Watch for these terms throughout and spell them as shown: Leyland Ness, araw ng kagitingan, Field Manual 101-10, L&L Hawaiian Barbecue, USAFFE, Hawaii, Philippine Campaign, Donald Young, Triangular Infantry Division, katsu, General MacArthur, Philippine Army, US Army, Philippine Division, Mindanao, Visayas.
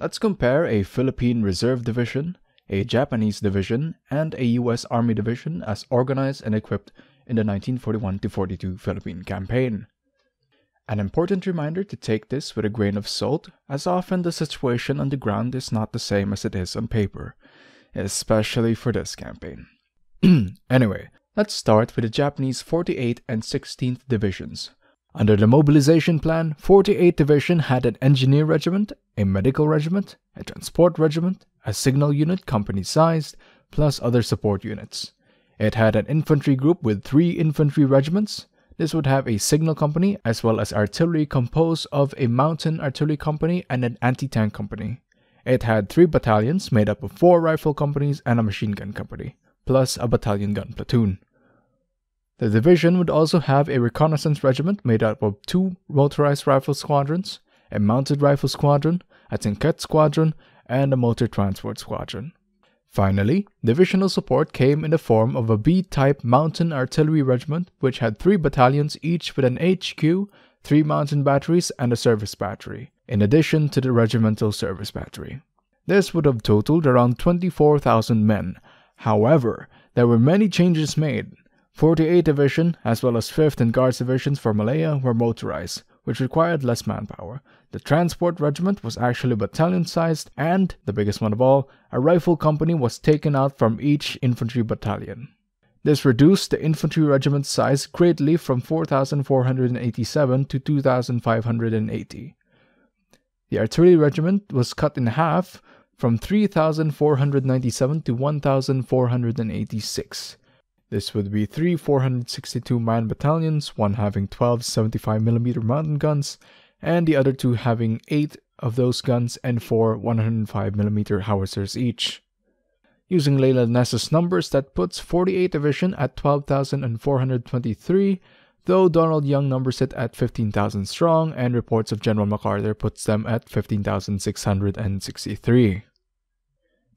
Let's compare a Philippine Reserve Division, a Japanese Division, and a U.S. Army Division as organized and equipped in the 1941-42 Philippine Campaign. An important reminder to take this with a grain of salt, as often the situation on the ground is not the same as it is on paper, especially for this campaign. Anyway, let's start with the Japanese 48th and 16th Divisions. Under the mobilization plan, 48th Division had an engineer regiment, a medical regiment, a transport regiment, a signal unit company-sized, plus other support units. It had an infantry group with 3 infantry regiments. This would have a signal company as well as artillery composed of a mountain artillery company and an anti-tank company. It had 3 battalions made up of 4 rifle companies and a machine gun company, plus a battalion gun platoon. The division would also have a reconnaissance regiment made up of 2 motorized rifle squadrons, a mounted rifle squadron, a Tinket squadron, and a motor transport squadron. Finally, divisional support came in the form of a B-type mountain artillery regiment which had 3 battalions each with an HQ, 3 mountain batteries, and a service battery, in addition to the regimental service battery. This would have totaled around 24,000 men. However, there were many changes made. 48th Division as well as 5th and Guards Divisions for Malaya were motorized, which required less manpower. The transport regiment was actually battalion-sized, and, the biggest one of all, a rifle company was taken out from each infantry battalion. This reduced the infantry regiment size greatly from 4,487 to 2,580. The artillery regiment was cut in half from 3,497 to 1,486. This would be 3 462-man battalions, one having 12 75mm mountain guns, and the other 2 having 8 of those guns and 4 105mm howitzers each. Using Leyland Ness's numbers, that puts 48th Division at 12,423, though Donald Young numbers it at 15,000 strong, and reports of General MacArthur puts them at 15,663.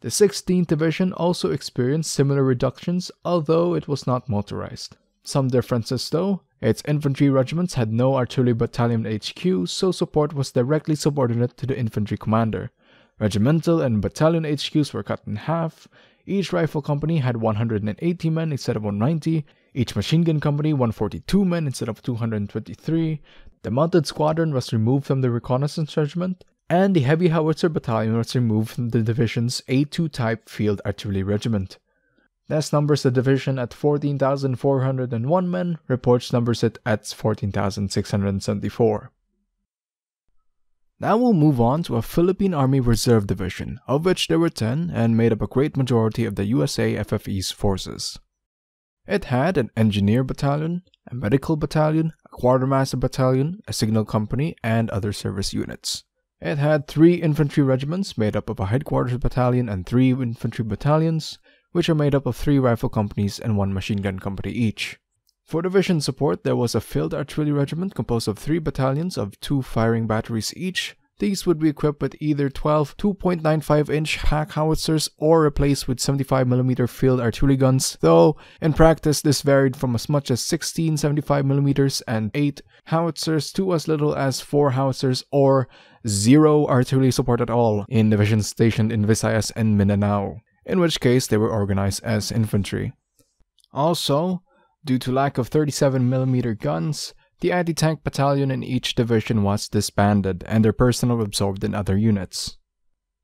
The 16th Division also experienced similar reductions, although it was not motorized. Some differences though: its infantry regiments had no artillery battalion HQ, so support was directly subordinate to the infantry commander. Regimental and battalion HQs were cut in half. Each rifle company had 180 men instead of 190, each machine gun company 142 men instead of 223, the mounted squadron was removed from the reconnaissance regiment, and the Heavy Howitzer Battalion was removed from the division's A2 type field artillery regiment. Ness numbers the division at 14,401 men, reports numbers it at 14,674. Now we'll move on to a Philippine Army Reserve Division, of which there were 10 and made up a great majority of the USAFFE's forces. It had an engineer battalion, a medical battalion, a quartermaster battalion, a signal company, and other service units. It had 3 infantry regiments made up of a headquarters battalion and 3 infantry battalions, which are made up of 3 rifle companies and 1 machine gun company each. For division support, there was a field artillery regiment composed of 3 battalions of 2 firing batteries each. These would be equipped with either 12 2.95-inch Hack howitzers or replaced with 75mm field artillery guns, though in practice this varied from as much as 16 75mm and 8 howitzers to as little as 4 howitzers or 0 artillery support at all in divisions stationed in Visayas and Mindanao, in which case they were organized as infantry. Also, due to lack of 37mm guns, the anti-tank battalion in each division was disbanded and their personnel absorbed in other units.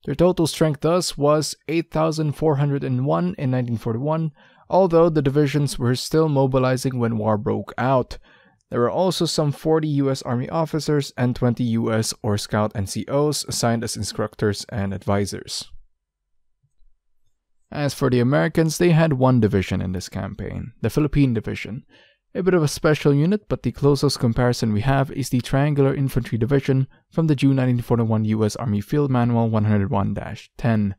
Their total strength thus was 8,401 in 1941, although the divisions were still mobilizing when war broke out. There were also some 40 U.S. Army officers and 20 U.S. or Scout NCOs assigned as instructors and advisors. As for the Americans, they had 1 division in this campaign, the Philippine Division. A bit of a special unit, but the closest comparison we have is the Triangular Infantry Division from the June 1941 U.S. Army Field Manual 101-10.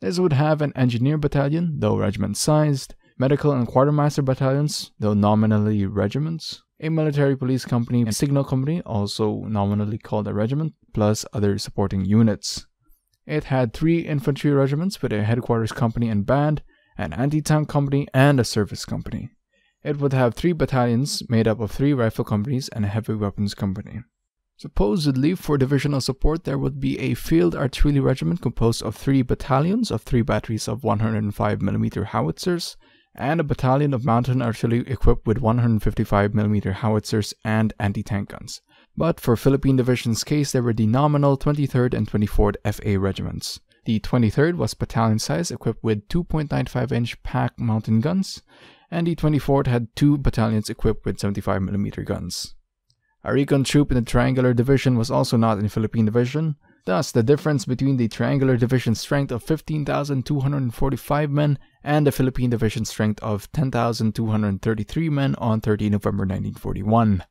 This would have an engineer battalion, though regiment-sized, medical and quartermaster battalions, though nominally regiments, a military police company and signal company, also nominally called a regiment, plus other supporting units. It had 3 infantry regiments with a headquarters company and band, an anti-tank company, and a service company. It would have 3 battalions made up of 3 rifle companies and a heavy weapons company. Supposedly, for divisional support, there would be a field artillery regiment composed of 3 battalions of 3 batteries of 105mm howitzers, and a battalion of mountain artillery equipped with 155mm howitzers and anti-tank guns. But for Philippine Division's case, there were the nominal 23rd and 24th FA regiments. The 23rd was battalion size, equipped with 2.95-inch pack mountain guns, and the 24th had 2 battalions equipped with 75mm guns. A recon troop in the Triangular Division was also not in the Philippine Division. Thus, the difference between the Triangular Division strength of 15,245 men and the Philippine Division strength of 10,233 men on 30 November 1941.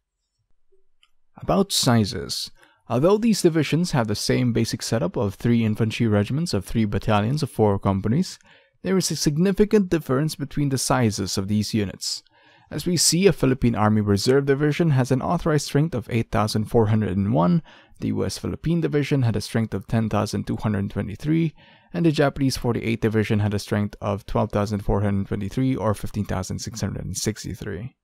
About sizes. Although these divisions have the same basic setup of 3 infantry regiments of 3 battalions of 4 companies, there is a significant difference between the sizes of these units. As we see, a Philippine Army Reserve Division has an authorized strength of 8,401, the U.S. Philippine Division had a strength of 10,223, and the Japanese 48th Division had a strength of 12,423 or 15,663.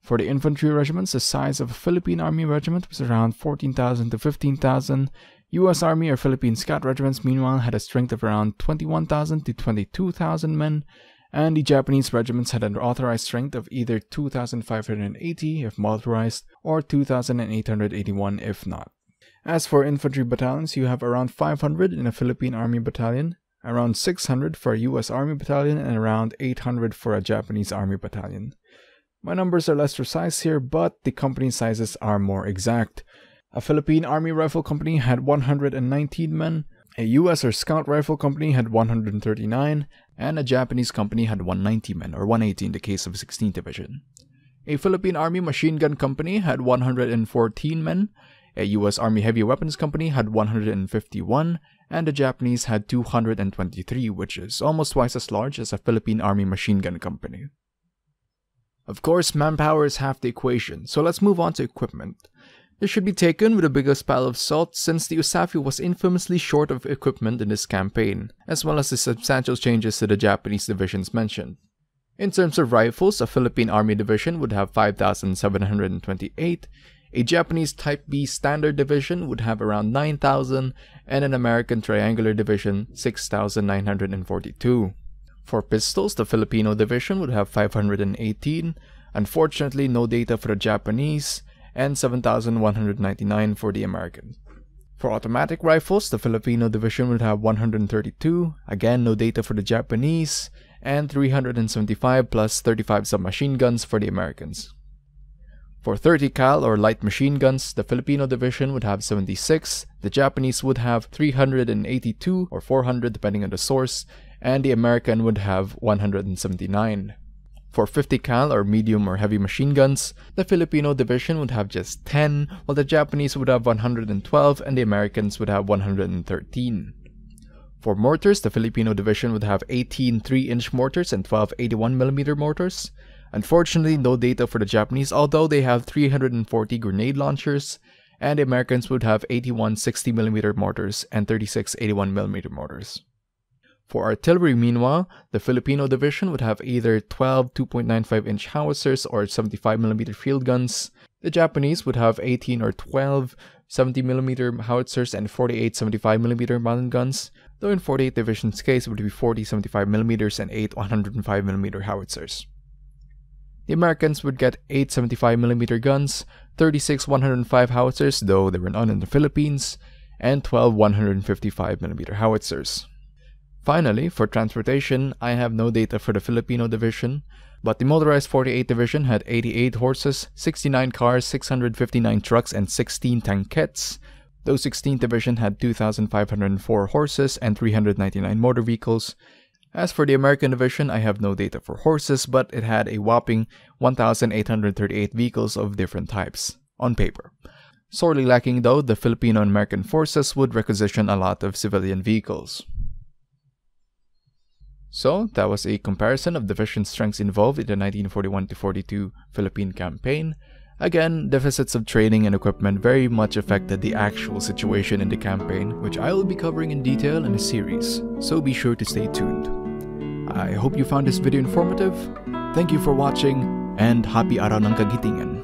For the infantry regiments, the size of a Philippine Army regiment was around 14,000 to 15,000. U.S. Army or Philippine Scout regiments, meanwhile, had a strength of around 21,000 to 22,000 men, and the Japanese regiments had an authorized strength of either 2,580 if motorized, or 2,881 if not. As for infantry battalions, you have around 500 in a Philippine Army battalion, around 600 for a U.S. Army battalion, and around 800 for a Japanese Army battalion. My numbers are less precise here, but the company sizes are more exact. A Philippine Army Rifle Company had 119 men, a U.S. or Scout Rifle Company had 139, and a Japanese company had 190 men, or 180 in the case of 16th Division. A Philippine Army Machine Gun Company had 114 men, a U.S. Army Heavy Weapons Company had 151, and the Japanese had 223, which is almost twice as large as a Philippine Army Machine Gun Company. Of course, manpower is half the equation, so let's move on to equipment. This should be taken with the biggest pile of salt, since the USAFFE was infamously short of equipment in this campaign, as well as the substantial changes to the Japanese divisions mentioned. In terms of rifles, a Philippine Army Division would have 5,728, a Japanese Type B Standard Division would have around 9,000, and an American Triangular Division 6,942. For pistols, the Filipino Division would have 518, unfortunately no data for the Japanese, and 7,199 for the American. For automatic rifles, the Filipino Division would have 132, again no data for the Japanese, and 375 plus 35 submachine guns for the Americans. For 30 cal or light machine guns, the Filipino Division would have 76, the Japanese would have 382 or 400 depending on the source, and the American would have 179. For 50 cal or medium or heavy machine guns, the Filipino Division would have just 10, while the Japanese would have 112 and the Americans would have 113. For mortars, the Filipino Division would have 18 3-inch mortars and 12 81mm mortars. Unfortunately, no data for the Japanese, although they have 340 grenade launchers, and the Americans would have 81 60mm mortars and 36 81mm mortars. For artillery, meanwhile, the Filipino Division would have either 12 2.95-inch howitzers or 75mm field guns. The Japanese would have 18 or 12 70mm howitzers and 48 75mm mountain guns, though in 48th Division's case it would be 40 75mm and 8 105mm howitzers. The Americans would get 8 75mm guns, 36 105 howitzers, though there were none in the Philippines, and 12 155mm howitzers. Finally, for transportation, I have no data for the Filipino Division, but the motorized 48th Division had 88 horses, 69 cars, 659 trucks, and 16 tankettes, though 16th Division had 2,504 horses and 399 motor vehicles. As for the American Division, I have no data for horses, but it had a whopping 1,838 vehicles of different types, on paper. Sorely lacking though, the Filipino and American forces would requisition a lot of civilian vehicles. So, that was a comparison of division strengths involved in the 1941-42 Philippine campaign. Again, deficits of training and equipment very much affected the actual situation in the campaign, which I will be covering in detail in a series, so be sure to stay tuned. I hope you found this video informative. Thank you for watching, and happy araw ng kagitingan!